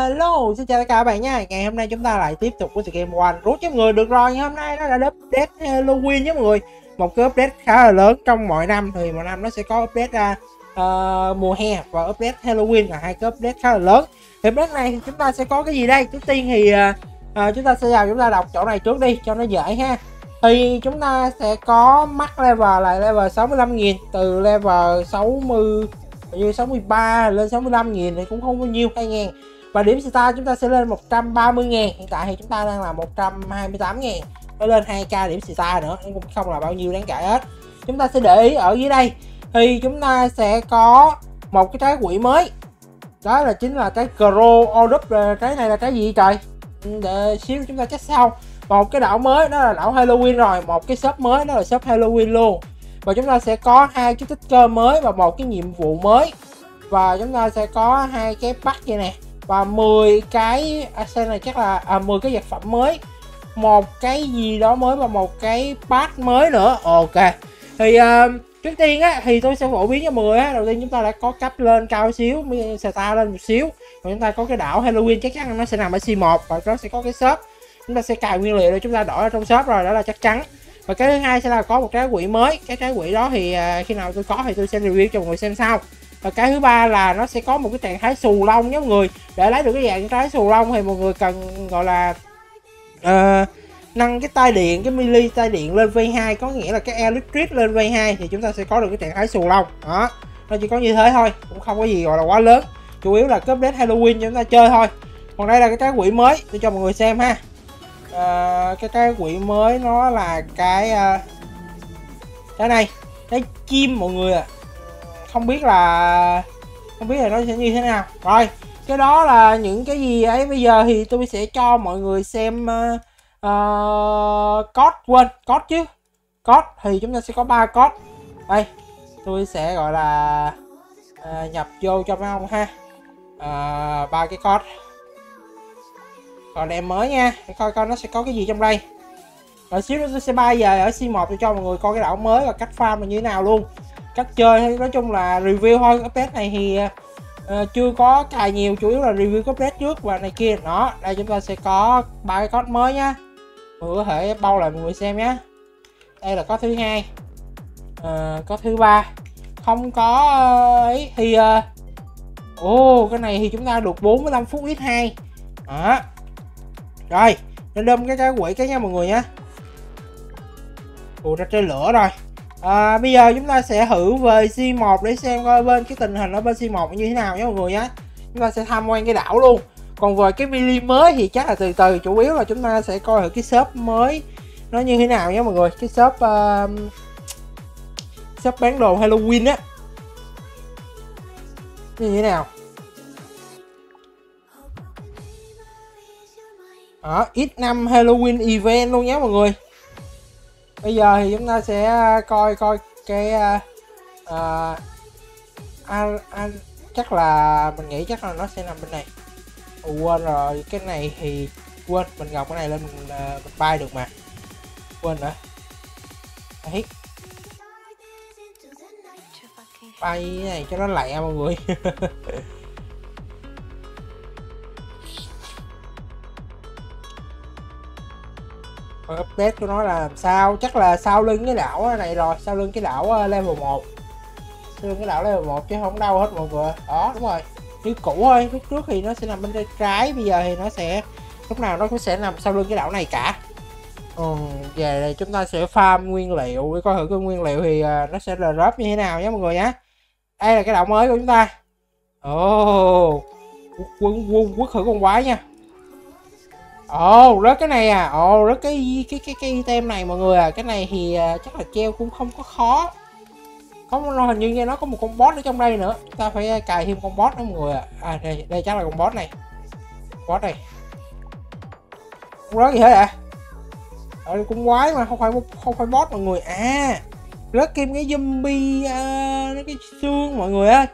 Hello, xin chào tất cả các bạn nha. Ngày hôm nay chúng ta lại tiếp tục với tựa game One Fruit với mọi người. Được rồi, ngày hôm nay nó là update Halloween với mọi người. Một cái update khá là lớn trong mọi năm. Thì mỗi năm nó sẽ có update ra mùa hè và update Halloween, là hai cái update khá là lớn. Thì update này thì chúng ta sẽ có cái gì đây? Trước tiên thì chúng ta sẽ vào chúng ta đọc chỗ này trước đi cho nó dễ ha. Thì chúng ta sẽ có max level là level 65.000, từ level 63 lên 65.000 thì cũng không bao nhiêu, 2.000. Và điểm star chúng ta sẽ lên 130.000, hiện tại thì chúng ta đang là 128.000, nó lên 2k điểm star nữa, cũng không là bao nhiêu đáng kể hết. Chúng ta sẽ để ý ở dưới đây thì chúng ta sẽ có một cái trái quỷ mới, đó là chính là trái Crow. Trái này là trái gì trời, để xíu chúng ta check sau. Một cái đảo mới đó là đảo Halloween, rồi một cái shop mới đó là shop Halloween luôn. Và chúng ta sẽ có hai cái sticker mới và một cái nhiệm vụ mới, và chúng ta sẽ có hai cái pack vậy nè, và 10 cái xe này chắc là 10 cái vật phẩm mới, một cái gì đó mới và một cái pack mới nữa. Ok, thì trước tiên á thì tôi sẽ phổ biến cho mọi người á. Đầu tiên chúng ta đã có cấp lên cao xíu, star lên một xíu, và chúng ta có cái đảo Halloween, chắc chắn nó sẽ nằm ở C1, và nó sẽ có cái shop, chúng ta sẽ cài nguyên liệu để chúng ta đổi ở trong shop rồi, đó là chắc chắn. Và cái thứ hai sẽ là có một trái quỷ mới, cái trái quỷ đó thì khi nào tôi có thì tôi sẽ review cho mọi người xem sau. Và cái thứ ba là nó sẽ có một cái trạng thái xù lông nhé mọi người. Để lấy được cái dạng trái xù lông thì mọi người cần gọi là nâng cái tay điện, cái mili tay điện lên V2, có nghĩa là cái electric lên V2 thì chúng ta sẽ có được cái trạng thái xù lông đó. Nó chỉ có như thế thôi, cũng không có gì gọi là quá lớn, chủ yếu là cái update Halloween cho chúng ta chơi thôi. Còn đây là cái trái quỷ mới tôi cho mọi người xem ha. Cái trái quỷ mới nó là cái này, cái chim mọi người ạ. Không biết là nó sẽ như thế nào. Rồi, cái đó là những cái gì ấy. Bây giờ thì tôi sẽ cho mọi người xem code thì chúng ta sẽ có 3 code. Đây, tôi sẽ gọi là nhập vô cho mấy ông ha. 3 cái code. Còn em mới nha, để coi coi nó sẽ có cái gì trong đây. Rồi xíu nữa tôi sẽ bay về ở C1 để cho mọi người coi cái đảo mới và cách farm là như thế nào luôn, cách chơi. Nói chung là review thôi, update này thì chưa có cài nhiều, chủ yếu là review update trước và này kia đó. Đây chúng ta sẽ có 3 cái code mới nhá, mọi người có thể bao lại mọi người xem nhé. Đây là có thứ hai, có thứ ba không có ấy thì cái này thì chúng ta được 45 phút x2 đó. Rồi nên đâm cái quỷ cái nha mọi người nhé. Ủa ra chơi lửa rồi. Bây giờ chúng ta sẽ thử về C1 để xem coi bên cái tình hình ở bên C1 như thế nào nhé mọi người nhé. Chúng ta sẽ tham quan cái đảo luôn. Còn về cái mini mới thì chắc là từ từ, chủ yếu là chúng ta sẽ coi thử cái shop mới nó như thế nào nhé mọi người. Cái shop shop bán đồ Halloween á như thế nào. X5 Halloween event luôn nhé mọi người. Bây giờ thì chúng ta sẽ coi cái chắc là mình nghĩ chắc là nó sẽ nằm bên này. Quên rồi, cái này thì quên, mình gồng cái này lên mình bay được mà quên nữa. Đấy, bay cái này cho nó lẹ mọi người. Update của nó là làm sao, chắc là sau lưng cái đảo này rồi, sau lưng cái đảo level 1, sau lưng cái đảo level 1 chứ không đâu hết mọi người. Đó đúng rồi, như cũ thôi, lúc trước thì nó sẽ nằm bên tay trái, bây giờ thì nó sẽ lúc nào nó cũng sẽ nằm sau lưng cái đảo này cả. Về đây chúng ta sẽ farm nguyên liệu để coi thử cái nguyên liệu thì nó sẽ là drop như thế nào nhé mọi người nhé. Đây là cái đảo mới của chúng ta. Quất thử con quái nha. Rớt cái này à. Rớt cái item này mọi người à. Cái này thì chắc là treo cũng không có khó. Hình như nghe nó có một con boss ở trong đây nữa, chúng ta phải cài thêm con boss đó mọi người à. Đây chắc là con boss này. Rớt gì hết ạ. Cũng quái mà, không phải boss mọi người. Rớt kim cái zombie, nó cái xương mọi người ơi.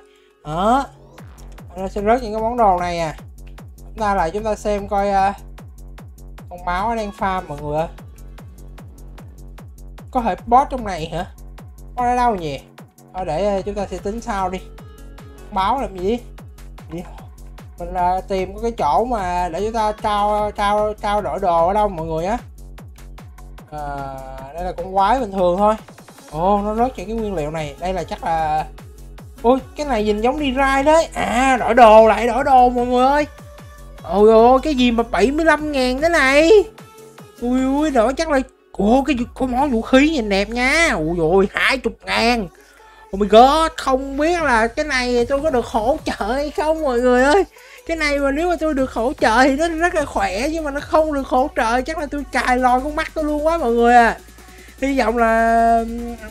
Nó sẽ rớt những cái món đồ này à. Chúng ta xem coi con máu đang farm mọi người ơi. Có thể boss trong này hả? Có ở đâu nhỉ? Để chúng ta sẽ tính sau đi. Báo làm gì? mình tìm cái chỗ mà để chúng ta trao đổi đồ ở đâu mọi người á. Đây là con quái bình thường thôi. Ồ, nó nói chuyện cái nguyên liệu này. Đây là chắc là... Ui, cái này nhìn giống đi rai đấy. À, đổi đồ lại, đổi đồ mọi người ơi. Ôi ôi, cái gì mà 75.000 thế này. Ui ui, đổi chắc là... Ủa, cái món vũ khí nhìn đẹp nha. Ui ôi, 20.000. Oh my god, không biết là cái này tôi có được hỗ trợ hay không mọi người ơi. Cái này mà nếu mà tôi được hỗ trợ thì nó rất là khỏe. Nhưng mà nó không được hỗ trợ, chắc là tôi cài lòi con mắt tôi luôn quá mọi người à. Hy vọng là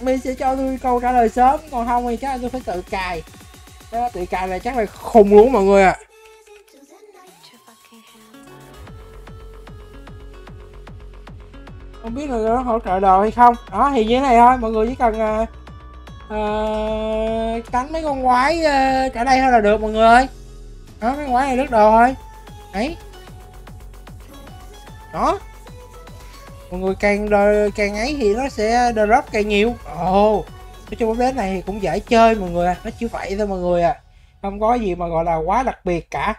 mình sẽ cho tôi câu trả lời sớm. Còn không thì chắc là tôi phải tự cài. Tự cài là chắc là khùng luôn mọi người à. Không biết là nó hỗ trợ đồ hay không. Đó thì như thế này thôi. Mọi người chỉ cần cắn mấy con quái cả đây thôi là được mọi người ơi. Đó, cái quái này rất đồ thôi. Đấy. Đó. Mọi người càng ấy thì nó sẽ drop càng nhiều. Ồ, nói chung đến này thì cũng dễ chơi mọi người à. Nó chỉ vậy thôi mọi người à. Không có gì mà gọi là quá đặc biệt cả.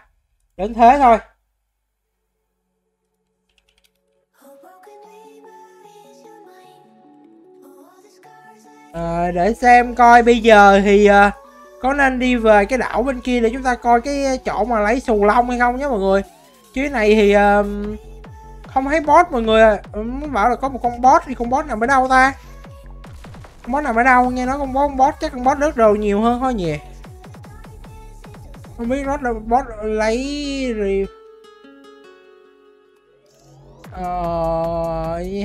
Đến thế thôi. Để xem coi bây giờ thì có nên đi về cái đảo bên kia để chúng ta coi cái chỗ mà lấy xù lông hay không nhé mọi người. Chứ cái này thì không thấy boss mọi người à. Mới bảo là có một con boss thì con boss nằm ở đâu ta? Con boss nằm ở đâu? Nghe nói con boss chắc con boss rớt đồ nhiều hơn thôi nhỉ. Không biết boss lấy gì.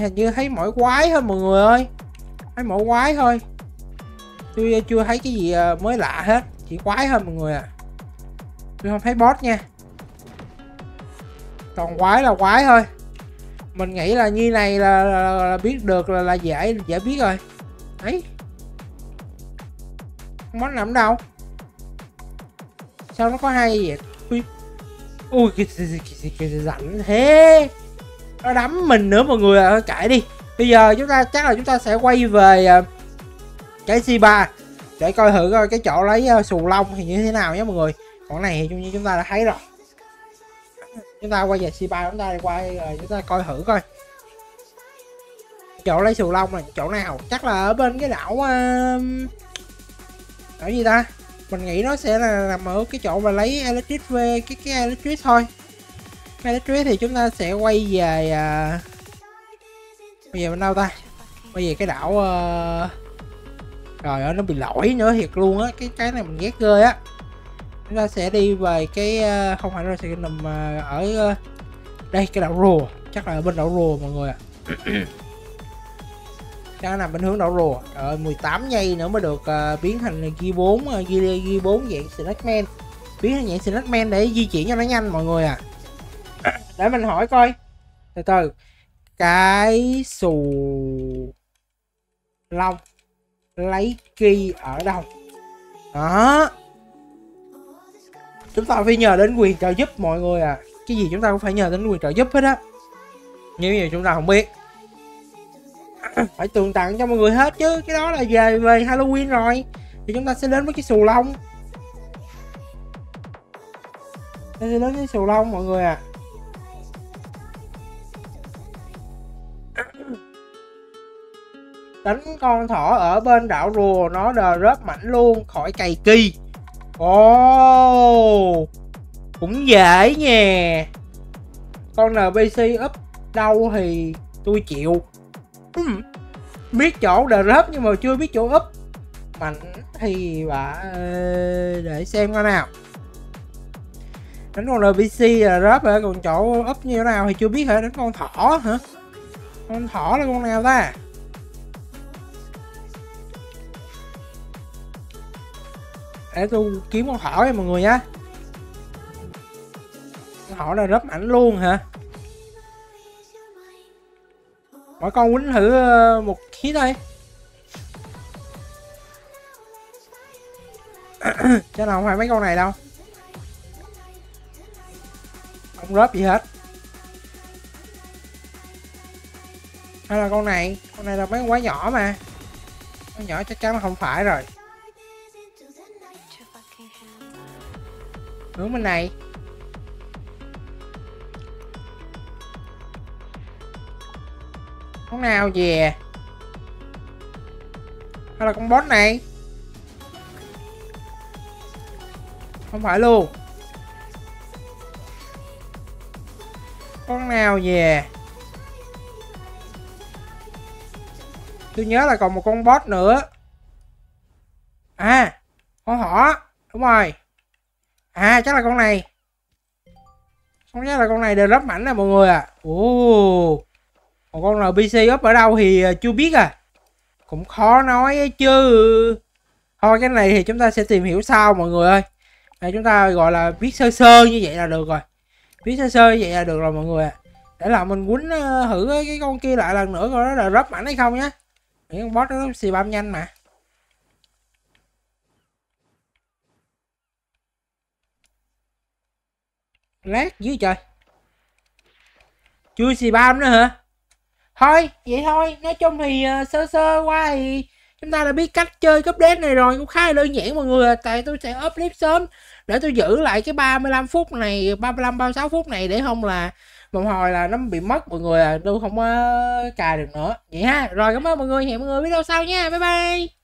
Hình như thấy mỗi quái thôi mọi người ơi. Thấy mỗi quái thôi. Tôi chưa thấy cái gì mới lạ hết. Chỉ quái thôi mọi người à. Tôi không thấy boss nha. Còn quái là quái thôi. Mình nghĩ là như này là biết được là dễ biết rồi. Đấy. Món nằm đâu? Sao nó có hay gì vậy? Ui. Ui cái rảnh thế. Nó đấm mình nữa mọi người à, cãi đi. Bây giờ chúng ta chắc là chúng ta sẽ quay về cái C3 để coi thử coi cái chỗ lấy xù lông thì như thế nào nhé mọi người. Còn này thì như chúng ta đã thấy rồi. Chúng ta quay về C3, chúng ta quay chúng ta coi thử coi chỗ lấy xù lông là chỗ nào. Chắc là ở bên cái đảo gì ta. Mình nghĩ nó sẽ là nằm ở cái chỗ mà lấy electric về cái electric thôi. Electric thì chúng ta sẽ quay về bây giờ bên đâu ta? Bây giờ cái đảo trời ơi nó bị lỗi nữa thiệt luôn á. Cái này mình ghét ghê á. Chúng ta sẽ đi về cái không phải nó sẽ nằm ở đây cái đảo rùa. Chắc là ở bên đảo rùa mọi người ạ. Chắc nằm bên hướng đảo rùa. 18 giây nữa mới được biến thành G4 dạng Snackman. Biến thành dạng Snackman để di chuyển cho nó nhanh mọi người ạ. Để mình hỏi coi. Từ từ. Cái xù lông lấy kỳ ở đâu? Đó. Chúng ta phải nhờ đến quyền trợ giúp mọi người à. Cái gì chúng ta cũng phải nhờ đến quyền trợ giúp hết á. Như vậy chúng ta không biết. Phải tường tặng cho mọi người hết chứ. Cái đó là về Halloween rồi. Thì chúng ta sẽ đến với cái xù lông. Chúng ta sẽ đến với xù lông mọi người à. Đánh con thỏ ở bên đảo rùa nó đờ rớp mảnh luôn khỏi cày kỳ. Ồ oh, cũng dễ nha. Con NPC up đâu thì tôi chịu. Biết chỗ đờ rớp nhưng mà chưa biết chỗ up mảnh thì bà để xem coi nào. Đánh con NPC đờ rớp hả? Còn chỗ up như thế nào thì chưa biết hả? Đánh con thỏ hả? Con thỏ là con nào ta? Để tôi kiếm con thỏ nha mọi người nhé. Con thỏ là rớp ảnh luôn hả? Mỗi con quýnh thử một khí thôi. Chắc là không phải mấy con này đâu. Không rớp gì hết. Hay là con này. Con này là mấy con quá nhỏ mà. Con nhỏ chắc chắn là không phải rồi. Hướng bên này Con nào về? Hay là con boss này? Không phải luôn. Con nào về? Tôi nhớ là còn một con boss nữa. À, con hỏ. Đúng rồi. À, chắc là con này. Không nhớ là con này đều rớt mảnh nè mọi người à. Ồ. Còn con NPC up ở đâu thì chưa biết à. Cũng khó nói chứ. Thôi cái này thì chúng ta sẽ tìm hiểu sau mọi người ơi. Đây, chúng ta gọi là biết sơ sơ như vậy là được rồi. Biết sơ sơ như vậy là được rồi mọi người ạ. Để là mình quýnh thử cái con kia lại lần nữa coi nó là rớt mảnh hay không nhá. Những con boss nó xì băm nhanh mà. Lát dưới trời. Chưa xì băm nữa hả? Thôi vậy thôi. Nói chung thì sơ sơ qua thì chúng ta đã biết cách chơi cấp update này rồi. Cũng khá là đơn giản mọi người. Tại tôi sẽ up clip sớm để tôi giữ lại cái 35 phút này, 35-36 phút này, để không là một hồi là nó bị mất mọi người à. Tôi không cài được nữa. Vậy ha. Rồi cảm ơn mọi người. Hẹn mọi người video sau nha. Bye bye.